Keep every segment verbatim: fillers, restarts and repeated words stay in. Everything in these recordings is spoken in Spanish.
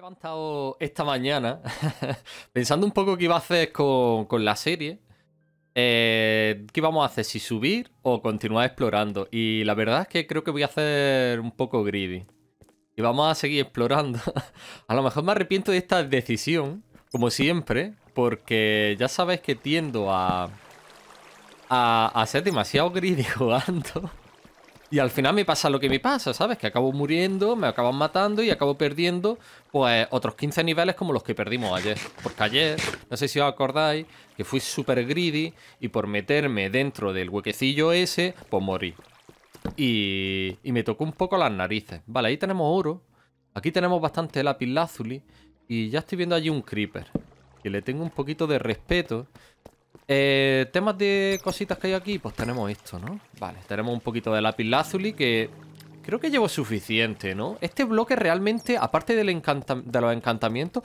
levantado esta mañana pensando un poco qué iba a hacer con, con la serie. Eh, ¿Qué vamos a hacer? ¿Si subir o continuar explorando? Y la verdad es que creo que voy a hacer un poco greedy. Y vamos a seguir explorando. A lo mejor me arrepiento de esta decisión, como siempre, porque ya sabéis que tiendo a, a, a ser demasiado greedy jugando. Y al final me pasa lo que me pasa, ¿sabes? Que acabo muriendo, me acaban matando y acabo perdiendo pues otros quince niveles como los que perdimos ayer. Porque ayer, no sé si os acordáis, que fui súper greedy y por meterme dentro del huequecillo ese, pues morí. Y, y me tocó un poco las narices. Vale, ahí tenemos oro. Aquí tenemos bastante lapislázuli. Y ya estoy viendo allí un creeper, que le tengo un poquito de respeto. Eh, temas de cositas que hay aquí, pues tenemos esto, ¿no? Vale, tenemos un poquito de lapislázuli que creo que llevo suficiente, ¿no? Este bloque realmente, aparte del encanta de los encantamientos,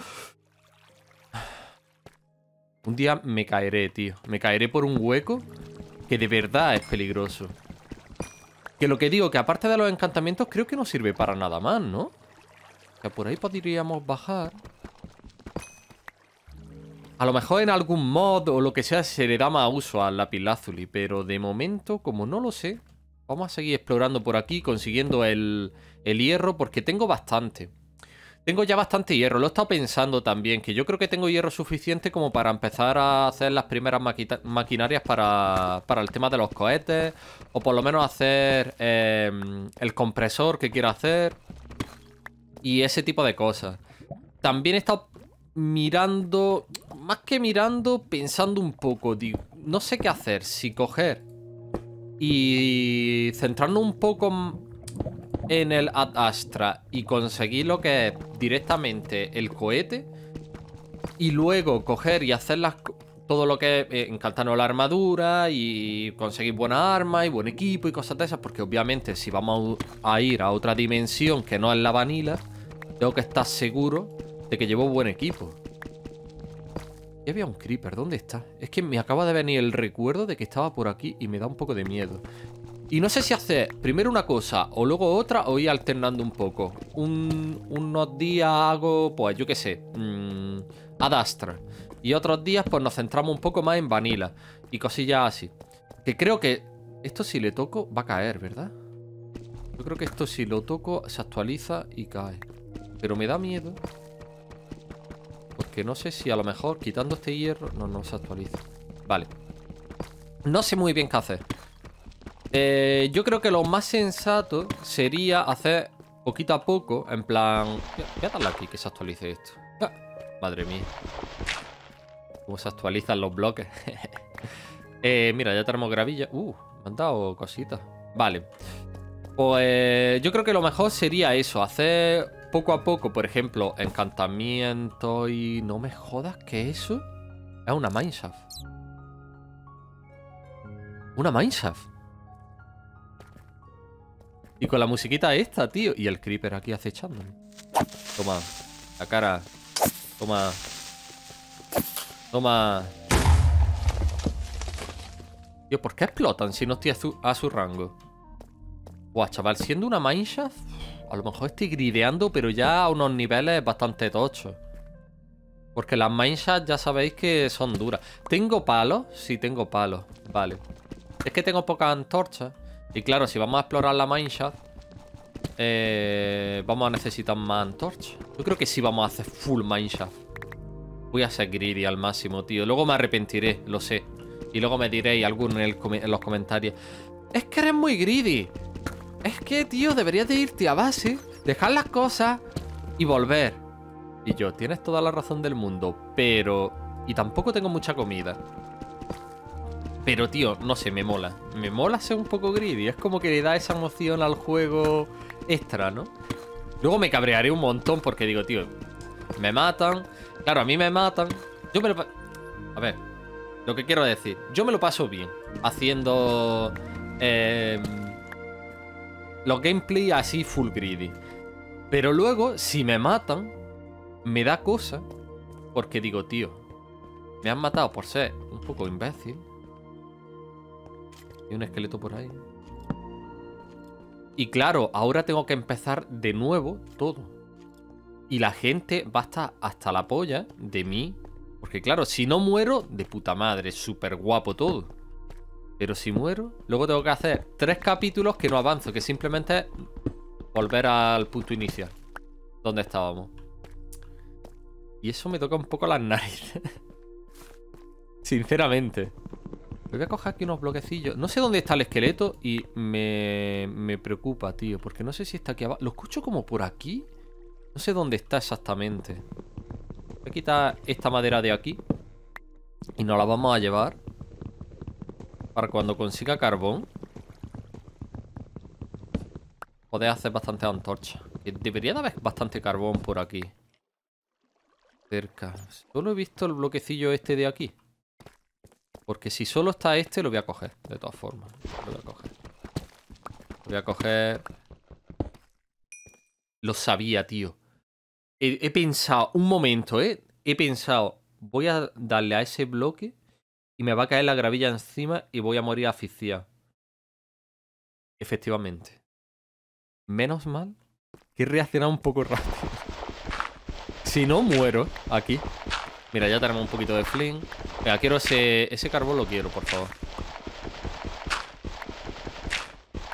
un día me caeré, tío. Me caeré por un hueco que de verdad es peligroso. Que lo que digo, que aparte de los encantamientos creo que no sirve para nada más, ¿no? Que por ahí podríamos bajar. A lo mejor en algún mod o lo que sea se le da más uso al lapislázuli, pero de momento, como no lo sé, vamos a seguir explorando por aquí, consiguiendo el, el hierro, porque tengo bastante. Tengo ya bastante hierro, lo he estado pensando también, que yo creo que tengo hierro suficiente como para empezar a hacer las primeras maquinarias para, para el tema de los cohetes, o por lo menos hacer eh, el compresor que quiero hacer, y ese tipo de cosas. También he estado mirando, más que mirando, pensando un poco, digo, no sé qué hacer, si coger y centrarnos un poco en el Ad Astra y conseguir lo que es directamente el cohete y luego coger y hacer las, todo lo que es eh, encantarnos la armadura y conseguir buena arma y buen equipo y cosas de esas, porque obviamente si vamos a ir a otra dimensión que no es la vanilla, tengo que estar seguro de que llevo buen equipo. Y había un creeper, ¿dónde está? Es que me acaba de venir el recuerdo de que estaba por aquí y me da un poco de miedo. Y no sé si hacer primero una cosa o luego otra, o ir alternando un poco. Un, unos días hago, pues yo qué sé, mmm, Ad Astra, y otros días pues nos centramos un poco más en vanilla y cosillas así. Que creo que esto si le toco va a caer, ¿verdad? Yo creo que esto si lo toco se actualiza y cae, pero me da miedo. Porque no sé si a lo mejor quitando este hierro... No, no se actualiza. Vale. No sé muy bien qué hacer. Eh, yo creo que lo más sensato sería hacer poquito a poco. En plan... Voy a darle aquí que se actualice esto. Ah, madre mía. Cómo se actualizan los bloques. eh, mira, ya tenemos gravilla. Uh, me han dado cositas. Vale. Pues eh, yo creo que lo mejor sería eso. Hacer... poco a poco, por ejemplo, encantamiento y... No me jodas que eso es una mineshaft. Una mineshaft. Y con la musiquita esta, tío. Y el creeper aquí acechándome. Toma, la cara. Toma. Toma. Tío, ¿por qué explotan si no estoy a su, a su rango? Buah, chaval, siendo una mineshaft... A lo mejor estoy grideando, pero ya a unos niveles bastante tochos. Porque las mineshafts ya sabéis que son duras. ¿Tengo palos? Sí, tengo palos. Vale. Es que tengo pocas antorchas. Y claro, si vamos a explorar la mineshaft, eh, vamos a necesitar más antorchas. Yo creo que sí vamos a hacer full mineshaft. Voy a ser greedy al máximo, tío. Luego me arrepentiré, lo sé. Y luego me diréis alguno en, el com en los comentarios. Es que eres muy greedy. Es que, tío, deberías de irte a base, dejar las cosas y volver. Y yo, tienes toda la razón del mundo, pero... Y tampoco tengo mucha comida. Pero, tío, no sé, me mola. Me mola ser un poco greedy. Es como que le da esa emoción al juego extra, ¿no? Luego me cabrearé un montón porque digo, tío, me matan. Claro, a mí me matan. Yo me lo... A ver, lo que quiero decir. Yo me lo paso bien haciendo... Eh... los gameplay así full greedy. Pero luego, si me matan, me da cosa. Porque digo, tío, me han matado por ser un poco imbécil. Hay un esqueleto por ahí. Y claro, ahora tengo que empezar de nuevo todo. y la gente va a estar hasta la polla de mí. Porque claro, si no muero, de puta madre, súper guapo todo. Pero si muero, luego tengo que hacer tres capítulos que no avanzo, que simplemente es volver al punto inicial, donde estábamos. Y eso me toca un poco las narices. Sinceramente. Voy a coger aquí unos bloquecillos. No sé dónde está el esqueleto y me, me preocupa, tío. Porque no sé si está aquí abajo. Lo escucho como por aquí. No sé dónde está exactamente. Voy a quitar esta madera de aquí y nos la vamos a llevar para cuando consiga carbón poder hacer bastante antorcha. Debería de haber bastante carbón por aquí cerca. Solo he visto el bloquecillo este de aquí. Porque si solo está este, lo voy a coger. De todas formas, lo voy a coger. Lo voy a coger. Lo sabía, tío. He, he pensado, un momento, ¿eh? He pensado, voy a darle a ese bloque y me va a caer la gravilla encima y voy a morir asfixiado. Efectivamente. Menos mal que he reaccionado un poco rápido. Si no, muero aquí. Mira, ya tenemos un poquito de fling. Venga, quiero ese... Ese carbón lo quiero, por favor.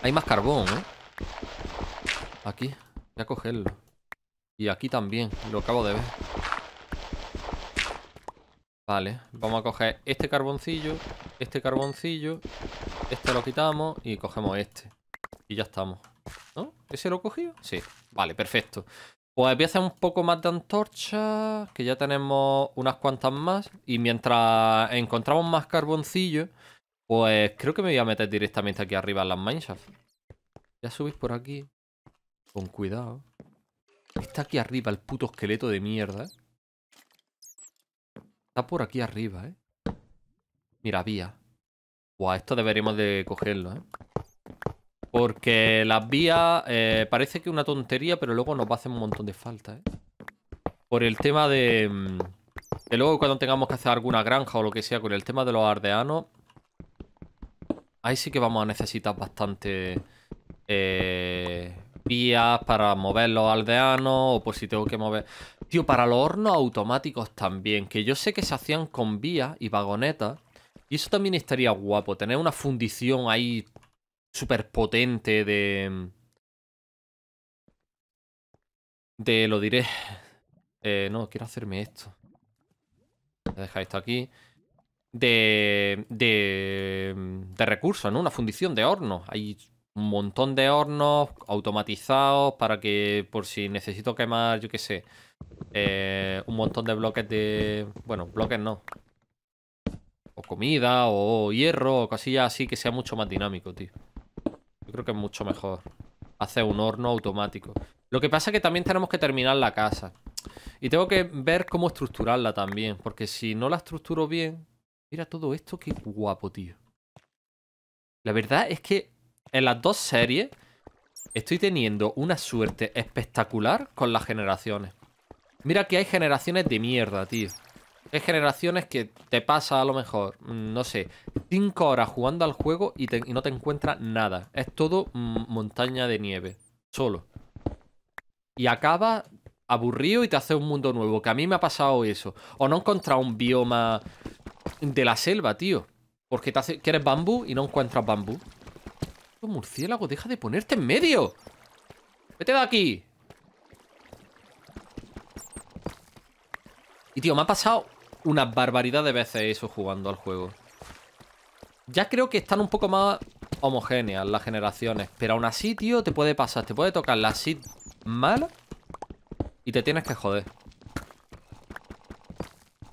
Hay más carbón, ¿eh? Aquí. Voy a cogerlo. Y aquí también. Lo acabo de ver. Vale. Vamos a coger este carboncillo. Este carboncillo. Este lo quitamos. Y cogemos este. Y ya estamos. ¿No? ¿Ese lo he cogido? Sí. Vale, perfecto. Pues voy a hacer un poco más de antorcha, que ya tenemos unas cuantas más. Y mientras encontramos más carboncillo, pues creo que me voy a meter directamente aquí arriba en las mineshaft. Voy a subir por aquí. Con cuidado. Está aquí arriba el puto esqueleto de mierda, ¿eh? Está por aquí arriba, ¿eh? Mira, vía. Buah, esto deberíamos de cogerlo, ¿eh? Porque las vías eh, parece que es una tontería, pero luego nos va a hacer un montón de falta, ¿eh? Por el tema de... Que luego cuando tengamos que hacer alguna granja o lo que sea, con el tema de los aldeanos, ahí sí que vamos a necesitar bastante eh, vías para mover los aldeanos o por si tengo que mover... Tío, para los hornos automáticos también, que yo sé que se hacían con vías y vagonetas. Y eso también estaría guapo, tener una fundición ahí... súper potente de... De, lo diré... Eh, no, quiero hacerme esto. Voy a dejar esto aquí. De... De... De recursos, ¿no? Una fundición de hornos. Hay un montón de hornos automatizados para que... Por si necesito quemar, yo qué sé... Eh, un montón de bloques de... Bueno, bloques no. O comida, o hierro, o cosillas así que sea mucho más dinámico, tío. Yo creo que es mucho mejor hacer un horno automático. Lo que pasa es que también tenemos que terminar la casa. Y tengo que ver cómo estructurarla también. Porque si no la estructuro bien... Mira todo esto, qué guapo, tío. La verdad es que en las dos series estoy teniendo una suerte espectacular con las generaciones. Mira que hay generaciones de mierda, tío. Hay generaciones que te pasa a lo mejor, no sé, cinco horas jugando al juego y, te, y no te encuentras nada. Es todo mm, montaña de nieve, solo. Y acaba aburrido y te hace un mundo nuevo, que a mí me ha pasado eso. O no he encontrado un bioma de la selva, tío. Porque te hace, quieres bambú y no encuentras bambú. Murciélago, deja de ponerte en medio. Vete de aquí. Y tío, me ha pasado una barbaridad de veces eso jugando al juego. Ya creo que están un poco más homogéneas las generaciones. Pero aún así, tío, te puede pasar. Te puede tocar la seed mala y te tienes que joder.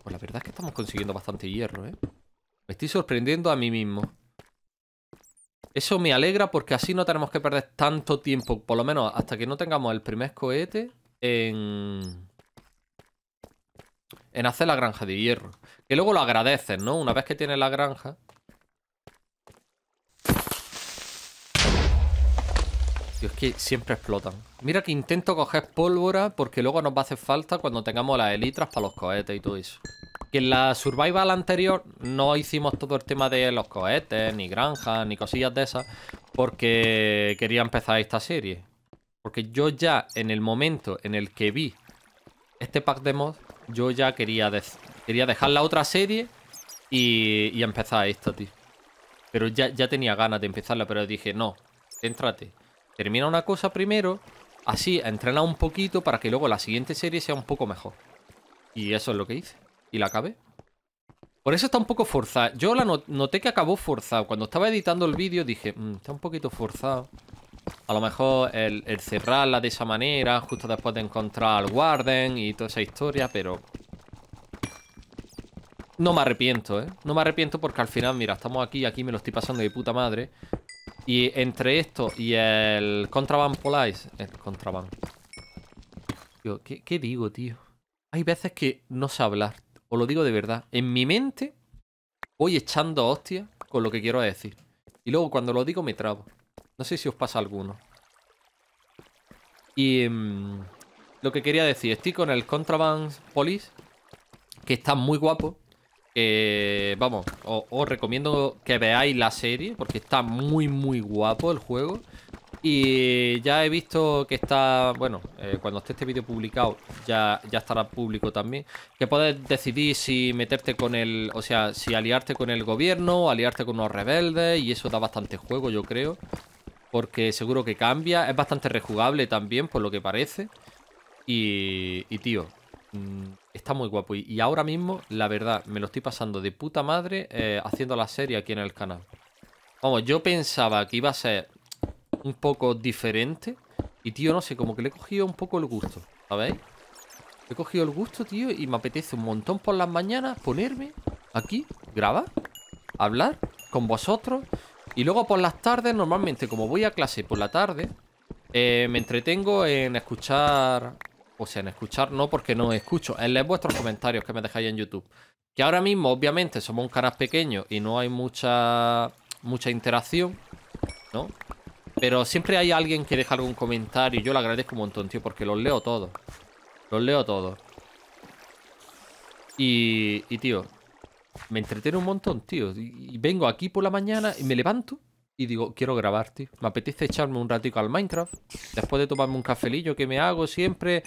Pues la verdad es que estamos consiguiendo bastante hierro, ¿eh? Me estoy sorprendiendo a mí mismo. Eso me alegra porque así no tenemos que perder tanto tiempo. Por lo menos hasta que no tengamos el primer cohete en... En hacer la granja de hierro. Que luego lo agradeces, ¿no? Una vez que tienes la granja. Tío, es que siempre explotan. Mira que intento coger pólvora porque luego nos va a hacer falta cuando tengamos las elitras para los cohetes y todo eso. Que en la survival anterior no hicimos todo el tema de los cohetes, ni granjas, ni cosillas de esas, porque quería empezar esta serie. Porque yo ya en el momento en el que vi este pack de mods yo ya quería, de quería dejar la otra serie y, y empezar esta, tío. Pero ya, ya tenía ganas de empezarla, pero dije, no, céntrate. Termina una cosa primero, así, entrena un poquito para que luego la siguiente serie sea un poco mejor. Y eso es lo que hice. Y la acabé. Por eso está un poco forzada. Yo la noté que acabó forzado. Cuando estaba editando el vídeo dije, mmm, está un poquito forzado. A lo mejor el, el cerrarla de esa manera, justo después de encontrar al Warden y toda esa historia, pero... No me arrepiento, ¿eh? No me arrepiento porque al final, mira, estamos aquí, aquí me lo estoy pasando de puta madre. Y entre esto y el Contraband Police... El Contraband... Tío, ¿qué, qué digo, tío? Hay veces que no sé hablar. Os lo digo de verdad. En mi mente voy echando hostias con lo que quiero decir. Y luego cuando lo digo me trabo. No sé si os pasa alguno. Y mmm, lo que quería decir, estoy con el Contraband Police, que está muy guapo. Eh, vamos, os, os recomiendo que veáis la serie, porque está muy, muy guapo el juego. Y ya he visto que está... Bueno, eh, cuando esté este vídeo publicado ya, ya estará público también. Que puedes decidir si meterte con el... O sea, si aliarte con el gobierno, aliarte con unos rebeldes. Y eso da bastante juego, yo creo, porque seguro que cambia. Es bastante rejugable también, por lo que parece. Y, y tío, está muy guapo. Y, y ahora mismo, la verdad, me lo estoy pasando de puta madre eh, haciendo la serie aquí en el canal. Vamos, yo pensaba que iba a ser... un poco diferente. Y tío, no sé, como que le he cogido un poco el gusto, ¿sabéis? Le he cogido el gusto, tío. Y me apetece un montón por las mañanas ponerme aquí, grabar, hablar con vosotros. Y luego por las tardes, normalmente como voy a clase por la tarde, eh, me entretengo en escuchar. O sea, en escuchar no, porque no escucho, en leer vuestros comentarios que me dejáis en YouTube. Que ahora mismo, obviamente, somos un canal pequeño y no hay mucha Mucha interacción, ¿no? Pero siempre hay alguien que deja algún comentario y yo le agradezco un montón, tío, porque los leo todos. Los leo todos. Y, y tío, me entretengo un montón, tío. Y, y vengo aquí por la mañana y me levanto y digo, quiero grabar, tío. Me apetece echarme un ratico al Minecraft. Después de tomarme un cafelillo que me hago siempre,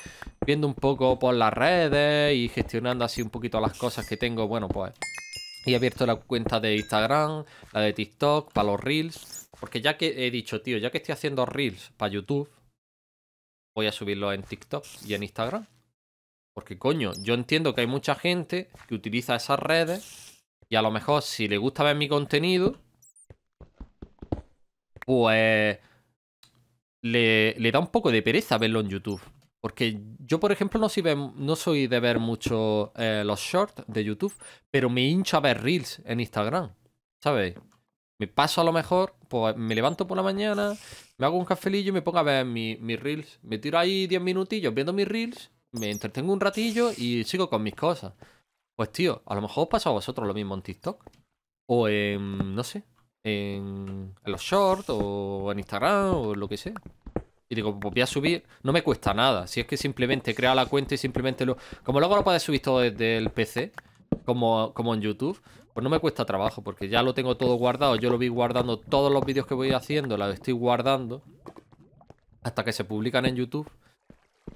viendo un poco por las redes y gestionando así un poquito las cosas que tengo. Bueno, pues... Y he abierto la cuenta de Instagram, la de TikTok, para los Reels. Porque ya que he dicho, tío, ya que estoy haciendo Reels para YouTube, voy a subirlo en TikTok y en Instagram. Porque, coño, yo entiendo que hay mucha gente que utiliza esas redes y a lo mejor si le gusta ver mi contenido, pues le, le da un poco de pereza verlo en YouTube. Porque yo, por ejemplo, no soy, no soy de ver mucho eh, los shorts de YouTube, pero me hincho a ver Reels en Instagram, ¿sabéis? Me paso a lo mejor, pues me levanto por la mañana, me hago un cafelillo y me pongo a ver mis mi Reels. Me tiro ahí diez minutillos viendo mis Reels, me entretengo un ratillo y sigo con mis cosas. Pues tío, a lo mejor os pasa a vosotros lo mismo en TikTok o en, no sé, en, en los shorts o en Instagram o lo que sea. Y digo, pues voy a subir, no me cuesta nada. Si es que simplemente crea la cuenta y simplemente lo... Como luego lo puedes subir todo desde el P C, como, como en YouTube, pues no me cuesta trabajo, porque ya lo tengo todo guardado. Yo lo voy guardando, todos los vídeos que voy haciendo, los estoy guardando hasta que se publican en YouTube,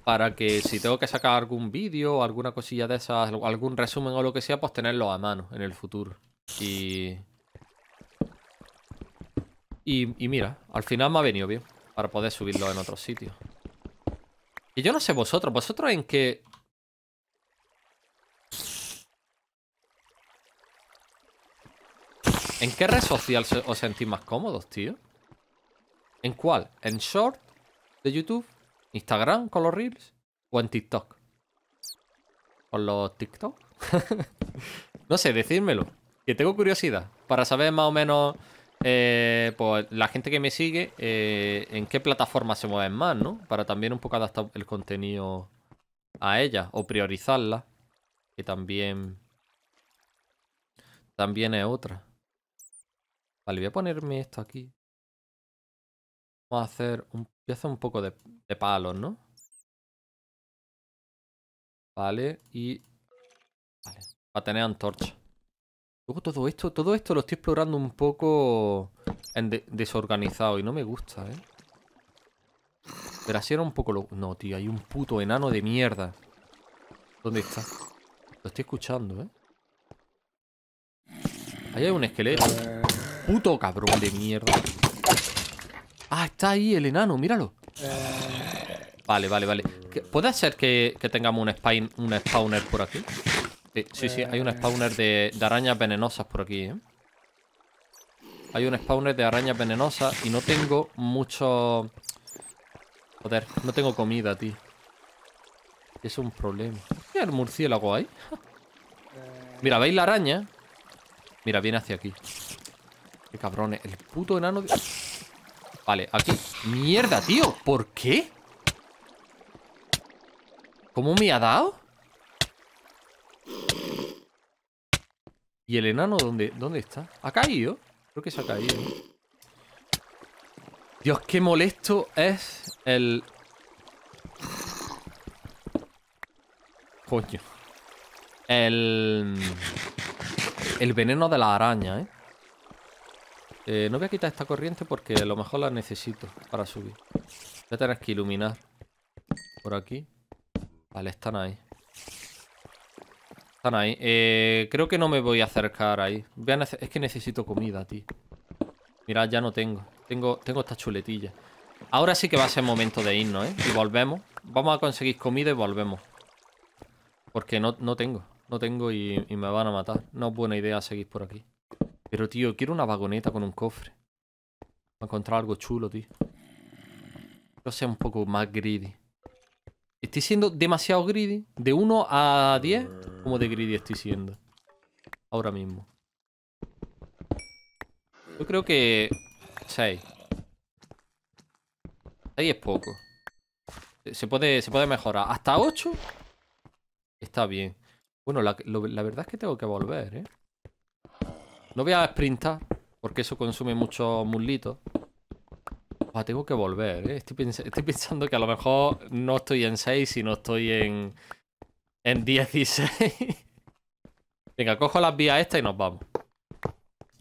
para que si tengo que sacar algún vídeo, alguna cosilla de esas, algún resumen o lo que sea, pues tenerlo a mano en el futuro. Y... Y, y mira, al final me ha venido bien para poder subirlo en otros sitios. Y yo no sé vosotros. ¿Vosotros en qué...? ¿En qué red social os sentís más cómodos, tío? ¿En cuál? ¿En Short de YouTube? ¿Instagram con los Reels? ¿O en TikTok? ¿Con los TikTok? No sé, decídmelo, que tengo curiosidad para saber más o menos... Eh, pues la gente que me sigue, eh, en qué plataforma se mueven más, ¿no? Para también un poco adaptar el contenido a ella o priorizarla, que también también es otra. Vale, voy a ponerme esto aquí. Vamos a hacer un, voy a hacer un poco de, de palos, ¿no? Vale, y vale, para tener antorcha. Luego todo esto, todo esto lo estoy explorando un poco en de desorganizado y no me gusta, ¿eh? Pero así era un poco lo... No, tío, hay un puto enano de mierda. ¿Dónde está? Lo estoy escuchando, ¿eh? Ahí hay un esqueleto. Puto cabrón de mierda. Ah, está ahí el enano, míralo. Vale, vale, vale. ¿Puede ser que, que tengamos un, spain, un spawner por aquí? Sí, sí, sí, hay un spawner de, de arañas venenosas por aquí, ¿eh? Hay un spawner de arañas venenosas y no tengo mucho... Joder, no tengo comida, tío. Es un problema. ¿Qué el murciélago hay? Mira, ¿veis la araña? Mira, viene hacia aquí. Qué cabrones. El puto enano... De... Vale, aquí. ¡Mierda, tío! ¿Por qué? ¿Cómo me ha dado? ¿Y el enano dónde, dónde está? ¿Ha caído? Creo que se ha caído. Dios, qué molesto es el... Coño. El... El veneno de la araña, ¿eh? ¿eh? No voy a quitar esta corriente porque a lo mejor la necesito para subir. Voy a tener que iluminar por aquí. Vale, están ahí. Están ahí. Eh, creo que no me voy a acercar ahí. Voy a es que necesito comida, tío. Mirad, ya no tengo. Tengo, tengo esta chuletilla. Ahora sí que va a ser momento de irnos, ¿eh? Y volvemos. Vamos a conseguir comida y volvemos. Porque no, no tengo. No tengo y, y me van a matar. No es buena idea seguir por aquí. Pero, tío, quiero una vagoneta con un cofre. Voy a encontrar algo chulo, tío. Quiero ser un poco más greedy. Estoy siendo demasiado greedy. De uno a diez, como de greedy estoy siendo ahora mismo. Yo creo que seis. seis es poco. Se puede, se puede mejorar. Hasta ocho está bien. Bueno, la, lo, la verdad es que tengo que volver, ¿eh? No voy a sprintar porque eso consume muchos muslitos. Ah, tengo que volver, ¿eh? Estoy, pens estoy pensando que a lo mejor no estoy en seis, sino estoy en, en dieciséis. Venga, cojo las vías estas y nos vamos.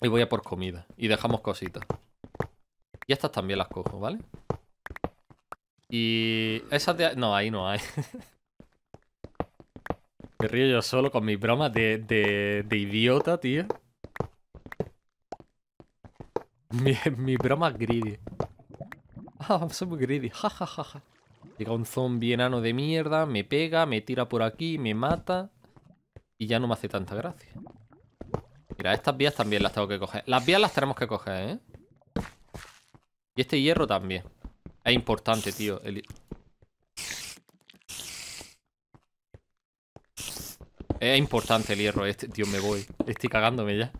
Y voy a por comida. Y dejamos cositas. Y estas también las cojo, ¿vale? Y esas de... No, ahí no hay. Me río yo solo con mis bromas de, de, de idiota, tío. Mi, mi broma greedy. Ah, soy muy greedy, jajajaja. Ja, ja, ja. Llega un zombie enano de mierda, me pega, me tira por aquí, me mata. Y ya no me hace tanta gracia. Mira, estas vías también las tengo que coger. Las vías las tenemos que coger, ¿eh? Y este hierro también. Es importante, tío. El... Es importante el hierro este. Tío, me voy. Estoy cagándome ya.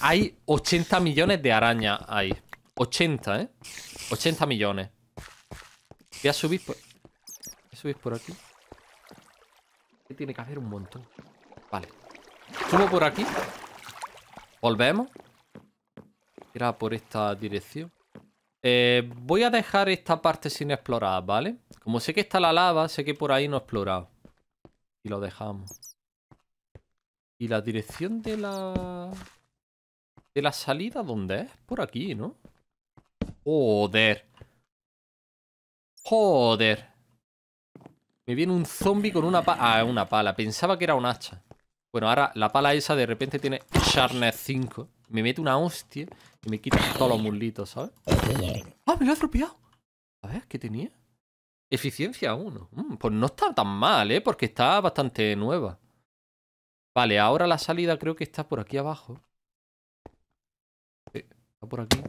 Hay ochenta millones de arañas ahí. ochenta, ¿eh? ochenta millones. Voy a subir por... Voy a subir por aquí. Aquí tiene que haber un montón. Vale. Subo por aquí. Volvemos. Era por esta dirección. Eh, voy a dejar esta parte sin explorar, ¿vale? Como sé que está la lava, sé que por ahí no he explorado. Y lo dejamos. ¿Y la dirección de la... de la salida dónde es? Por aquí, ¿no? Joder. Joder. Me viene un zombie con una pala. Ah, una pala. Pensaba que era un hacha. Bueno, ahora la pala esa de repente tiene Sharpness cinco. Me mete una hostia y me quita todos los muslitos, ¿sabes? ¡Ah, me lo he atropellado! A ver, ¿qué tenía? Eficiencia uno. Mm, pues no está tan mal, ¿eh? Porque está bastante nueva. Vale, ahora la salida creo que está por aquí abajo. Sí, está por aquí.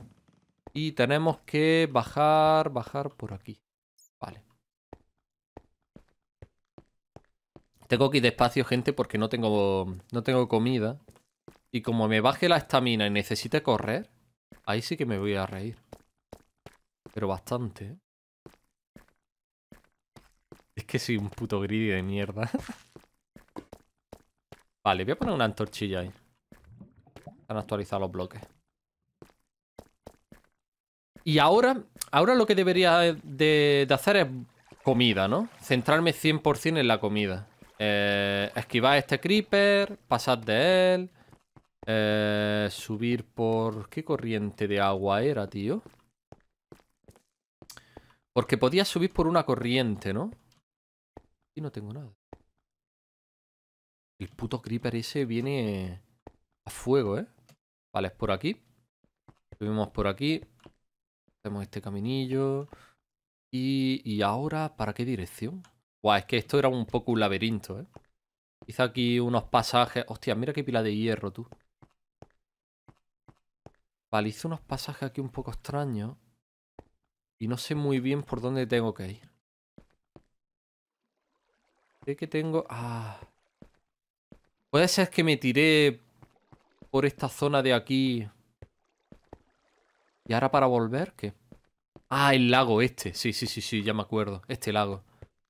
Y tenemos que bajar, bajar por aquí. Vale. Tengo que ir despacio, gente, porque no tengo, no tengo comida. Y como me baje la estamina y necesite correr, ahí sí que me voy a reír. Pero bastante, ¿eh? Es que soy un puto greedy de mierda. Vale, voy a poner una antorchilla ahí. Han actualizado los bloques. Y ahora, ahora lo que debería de, de hacer es comida, ¿no? Centrarme cien por cien en la comida. Eh, esquivar a este creeper, pasar de él. Eh, subir por... ¿Qué corriente de agua era, tío? Porque podía subir por una corriente, ¿no? Y no tengo nada. El puto creeper ese viene a fuego, ¿eh? Vale, es por aquí. Subimos por aquí. Hacemos este caminillo. Y, y ahora, ¿para qué dirección? Buah, es que esto era un poco un laberinto, ¿eh? Hice aquí unos pasajes. Hostia, mira qué pila de hierro, tú. Vale, hice unos pasajes aquí un poco extraños. Y no sé muy bien por dónde tengo que ir. Sé que tengo... Ah. Puede ser que me tiré por esta zona de aquí. ¿Y ahora para volver? ¿Qué? Ah, el lago este. Sí, sí, sí, sí, ya me acuerdo. Este lago.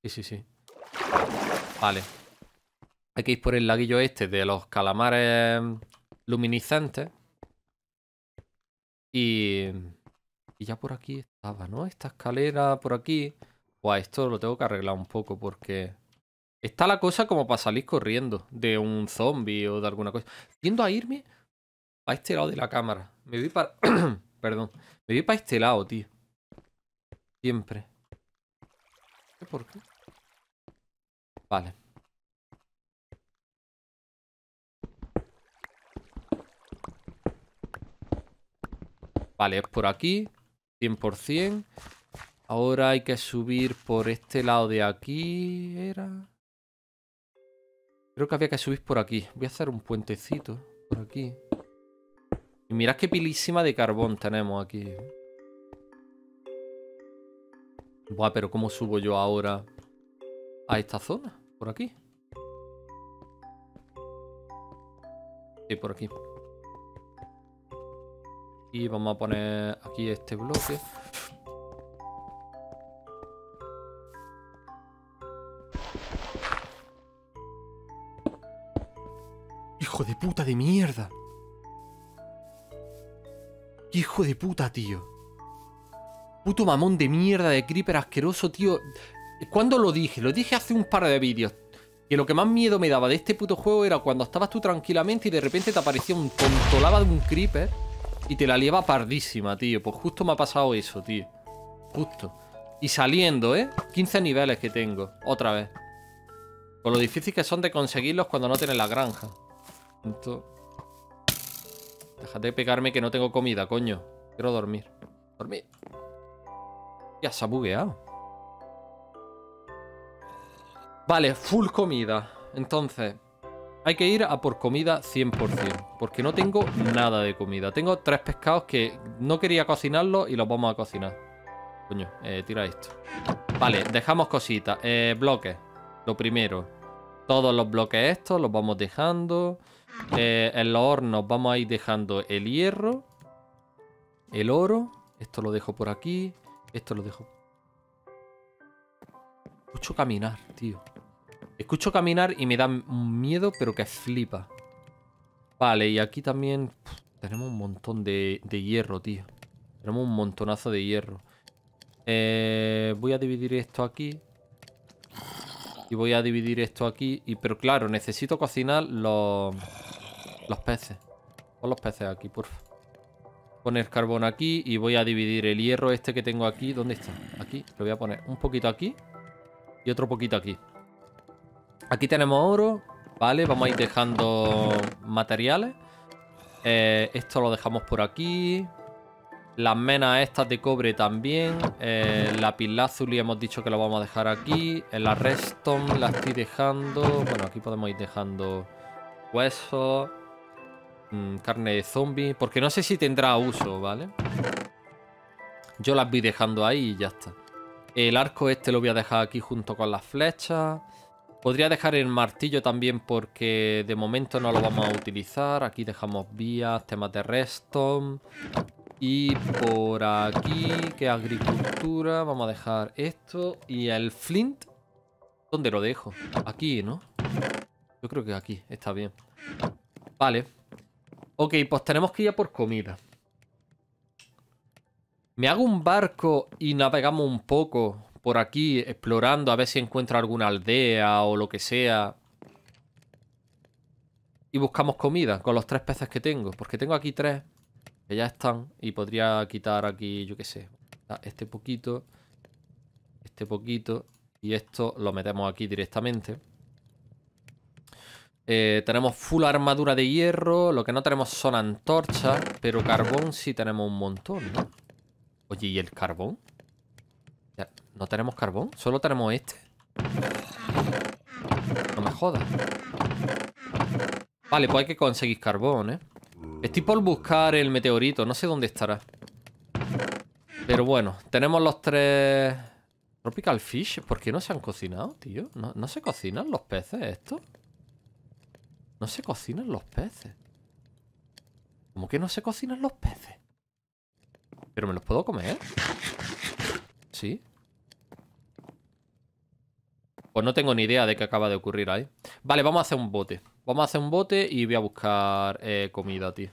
Sí, sí, sí. Vale. Hay que ir por el laguillo este de los calamares luminiscentes. Y... Y ya por aquí estaba, ¿no? Esta escalera por aquí. Buah, esto lo tengo que arreglar un poco porque... Está la cosa como para salir corriendo de un zombie o de alguna cosa. Tiendo a irme a este lado de la cámara. Me voy para... Perdón. Me voy para este lado, tío. Siempre. ¿Qué por qué? Vale. Vale, es por aquí. cien por ciento. Ahora hay que subir por este lado de aquí. Era... Creo que había que subir por aquí. Voy a hacer un puentecito por aquí. Y mirad qué pilísima de carbón tenemos aquí. Buah, pero ¿cómo subo yo ahora a esta zona? Por aquí. Sí, por aquí. Y vamos a poner aquí este bloque. ¡Hijo de puta de mierda! ¡Hijo de puta, tío! Puto mamón de mierda, de creeper asqueroso, tío. ¿Cuándo lo dije? Lo dije hace un par de vídeos. Que lo que más miedo me daba de este puto juego era cuando estabas tú tranquilamente y de repente te aparecía un tontolaba de un creeper y te la liaba pardísima, tío. Pues justo me ha pasado eso, tío. Justo. Y saliendo, ¿eh? quince niveles que tengo. Otra vez. Con lo difícil que son de conseguirlos cuando no tienes la granja. Entonces... Déjate de pegarme que no tengo comida, coño. Quiero dormir. Dormir. Ya se ha bugueado. Vale, full comida. Entonces, hay que ir a por comida cien por ciento. Porque no tengo nada de comida. Tengo tres pescados que no quería cocinarlos y los vamos a cocinar. Coño, eh, tira esto. Vale, dejamos cositas. Eh, bloques. Lo primero. Todos los bloques estos los vamos dejando. Eh, en los hornos vamos a ir dejando el hierro. El oro. Esto lo dejo por aquí. Esto lo dejo. Escucho caminar, tío. Escucho caminar y me da un miedo, pero que flipa. Vale, y aquí también pff, tenemos un montón de, de hierro, tío. Tenemos un montonazo de hierro. Eh, voy a dividir esto aquí. Y voy a dividir esto aquí. Y, pero claro, necesito cocinar los, los peces. Pon los peces aquí, por favor. Poner carbón aquí y voy a dividir el hierro este que tengo aquí. ¿Dónde está? Aquí. Lo voy a poner un poquito aquí y otro poquito aquí. Aquí tenemos oro. Vale, vamos a ir dejando materiales. Eh, esto lo dejamos por aquí. Las menas estas de cobre también. Eh, la pilazuli hemos dicho que lo vamos a dejar aquí. La redstone la estoy dejando. Bueno, aquí podemos ir dejando huesos. Carne de zombie. Porque no sé si tendrá uso, ¿vale? Yo las voy dejando ahí y ya está. El arco este lo voy a dejar aquí junto con las flechas. Podría dejar el martillo también porque de momento no lo vamos a utilizar. Aquí dejamos vías, temas de redstone. Y por aquí, que agricultura. Vamos a dejar esto. Y el flint, ¿dónde lo dejo? Aquí, ¿no? Yo creo que aquí, está bien. Vale. Ok, pues tenemos que ir a por comida. Me hago un barco y navegamos un poco por aquí, explorando, a ver si encuentro alguna aldea o lo que sea. Y buscamos comida con los tres peces que tengo. Porque tengo aquí tres, que ya están. Y podría quitar aquí, yo qué sé, este poquito, este poquito. Y esto lo metemos aquí directamente. Eh, tenemos full armadura de hierro. Lo que no tenemos son antorchas, pero carbón sí tenemos un montón, ¿no? Oye, ¿y el carbón? Ya, ¿no tenemos carbón? ¿Solo tenemos este? No me jodas. Vale, pues hay que conseguir carbón, ¿eh? Estoy por buscar el meteorito. No sé dónde estará. Pero bueno, tenemos los tres... Tropical Fish. ¿Por qué no se han cocinado, tío? ¿No, no se cocinan los peces estos? No se cocinan los peces. ¿Cómo que no se cocinan los peces? ¿Pero me los puedo comer? Sí. Pues no tengo ni idea de qué acaba de ocurrir ahí. Vale, vamos a hacer un bote. Vamos a hacer un bote y voy a buscar eh, comida, tío.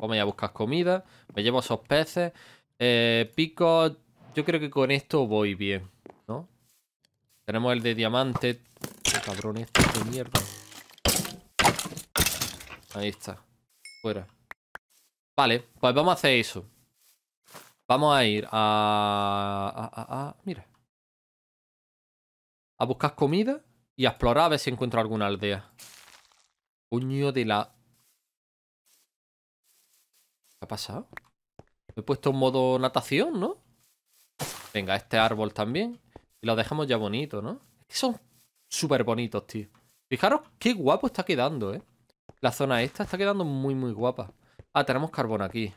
Vamos a buscar comida. Me llevo esos peces. Eh, pico. Yo creo que con esto voy bien, ¿no? Tenemos el de diamante. Cabrón, esto de mierda. Ahí está. Fuera. Vale, pues vamos a hacer eso. Vamos a ir a... a, a, a mira. A buscar comida y a explorar a ver si encuentro alguna aldea. Coño de la... ¿Qué ha pasado? Me he puesto en modo natación, ¿no? Venga, este árbol también. Y lo dejamos ya bonito, ¿no? Es que son súper bonitos, tío. Fijaros qué guapo está quedando, ¿eh? La zona esta está quedando muy, muy guapa. Ah, tenemos carbón aquí.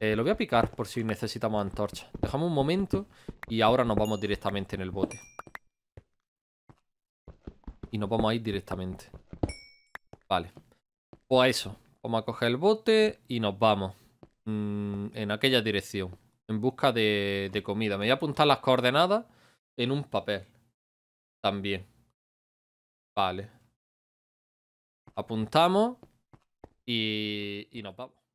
Eh, lo voy a picar por si necesitamos antorcha. Dejamos un momento y ahora nos vamos directamente en el bote. Y nos vamos a ir directamente. Vale. Pues eso. Vamos a coger el bote y nos vamos. Mm, en aquella dirección. En busca de, de comida. Me voy a apuntar las coordenadas en un papel. También. Vale. Apuntamos y, y nos vamos.